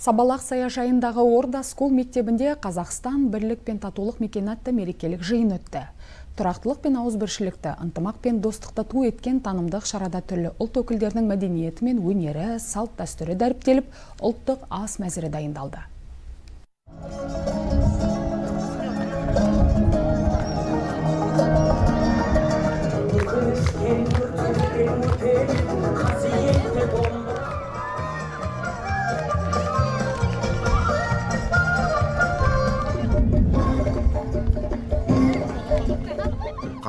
Сабалақ саяжайындағы орда скол мектебінде Қазақстан бірлік пен татулық мекенатты мерекелік жиын өтті. Тұрақтылық пен ауызбіршілікті, ынтымақ пен достықты ту еткен танымдық шарада түрлі ұлт өкілдерінің мәдениеті мен өнері, салт дәстүрі дәріптеліп, ұлттық ас мәзірі дайындалды.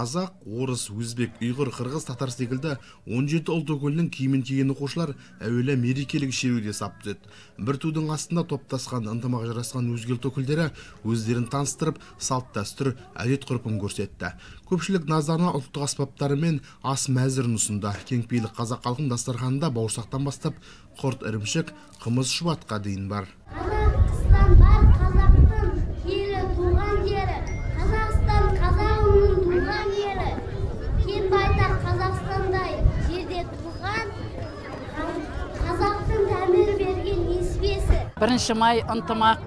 Қазақ, орыс, өзбек, ұйғыр, қырғыз, татар секілді 17 ұлт өкілінің киімін киген оқушылар әуелі мерекелік шеруде сапты. Бір тудың астында топтасқан, ынтымақ жарасқан өзге ұлт өкілдері өздерін таныстырып, салт дәстүр, әдет-ғұрпын көрсетті. Көпшілік назарына ұлттық аспаптары мен ас мәзірін ұсынды. Кеңпейілік қазақ халқының дастарханында бауырсақтан бастап, құрт ірімшік, қымыз шұбатқа дейін бар. Бірінші май ынтымақ,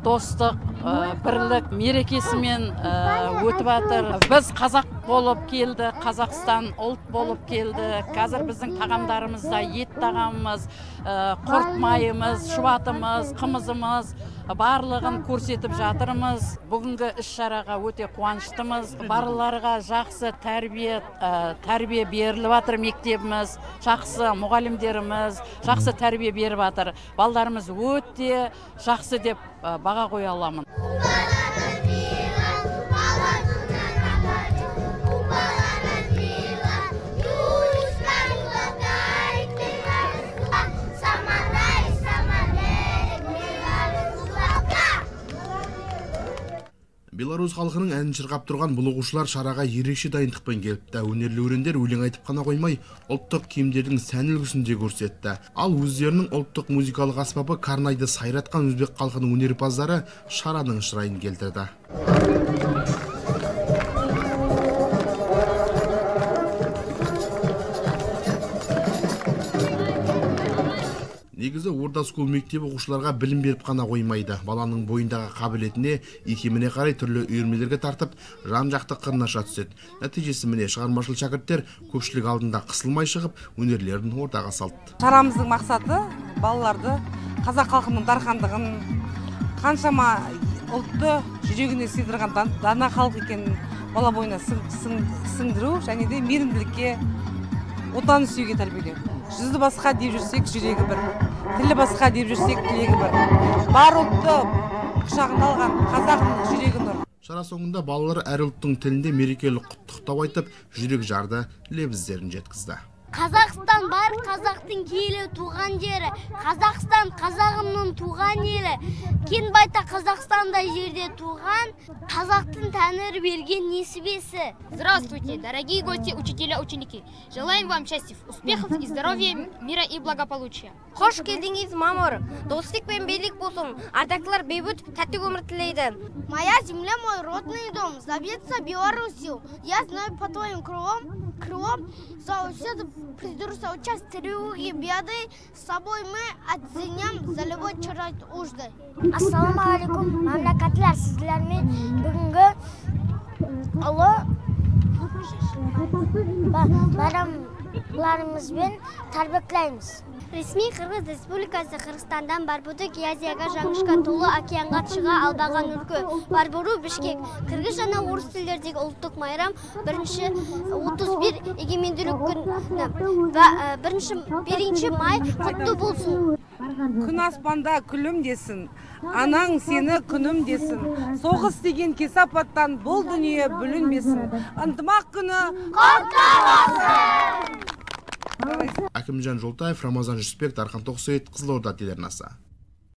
достық, бірлік мерекесімен өтіп жатыр. Біз қазақ болып келді, Қазақстан ұлт болып келді. Қазір біздің тағамдарымызда ет тағамымыз, құрт майымыз, шұбатымыз, қымызымыз барлығын көрсетіп жатырмыз. Бүгінгі іс-шараға өте қуаныштымыз. Балаларға жақсы тәрбие беріліп жатыр мектебіміз, жақсы мұғалімдеріміз, жақсы тәрбие беріп жатыр. Балдарымыз өте жақсы деп баға қоя аламын. Беларусь халқының әнін шырқап тұрған бұл оқушылар шараға ерекше дайындықпен келіпті. Өнерлі өрендер өлең айтып қана қоймай, ұлттық киімдердің сән үлгісін де көрсетті. Ал өздерінің ұлттық музыкалық аспабы Карнайды сайратқан өзбек халқының өнерпаздары шараның шырайын келтірді. Негізі орда скол мектебі оқушыларға білім беріп қана қоймайды. Баланың бойындағы қабілетіне, екеміне қарай түрлі үйірмелерге тартып, жан-жақты қырнаша түседі. Нәтижесі міне шығармашыл шәкірттер көпшілік алдында қысылмай шығып, өнерлерін ортаға салды. Шарамыздың мақсаты балаларды қазақ халқының дархандығын, қаншама ұлтты жүрегіне сыйдырған дана халық екенін бала бойына сіңдіру және де мейірімділікке, отан сүйуге тәрбиелеу. Жүзі басқа деп жүрсек, жүрегі бір. Тілі басқа деп жүрсек, тілегі бір. Бар ұлтты құшағына алған қазақтың жүрегі нұр. Шара соңында балалар әр ұлттың тілінде мерекелік құттықтау айтып, жүрек жарды лебіздерін жеткізді. Қазақстан бар қазақтың киелі туған жері. Қазақстан қазағымның туған елі. Кен байта Қазақстанда жерде туған, қазақтың тәңір берген несібесі. Здравствуйте, дорогие гости, учителя, ученики. Желаем вам счастья, успехов и здоровья, мира и благополучия. Хош келдіңіз, мамыр. Достық пен бейлік болсын. Ардақылар бейбіт тәтті өмір тілейді. Моя земля, мой родный дом. Заветца Белоруссию. Я знаю по твоим крылом за уседу придурся участь тревоги беды. С собой мы оценим за любой чарай ужды. Ассаламу алейкум, мамлакатлар, сіздермен бүгінгі ұлы барымызбен тарбеклейміз. Ресми Қырғыз Республикасы Қырғызстандан Барбудық Азияға жаңышқа толы океанға шыға албаған өлкө. Барбуру Бішкек, Қырғыз жана орыс тілдердегі ұлттық майрам 1-ші 31 егеменділік күні. 1-ші май құтты болсын. Күн аспанда күлім десін, анаң сені күнім десін. Соғыс деген кесапаттан бұл дүние бүлінбесін. Ынтымақ күні құтты болсын! Әкімжан Жолтаев, Рамазан Жүсіпбек, Дархан Тоқсейіт, Қызылорда телеарнасы.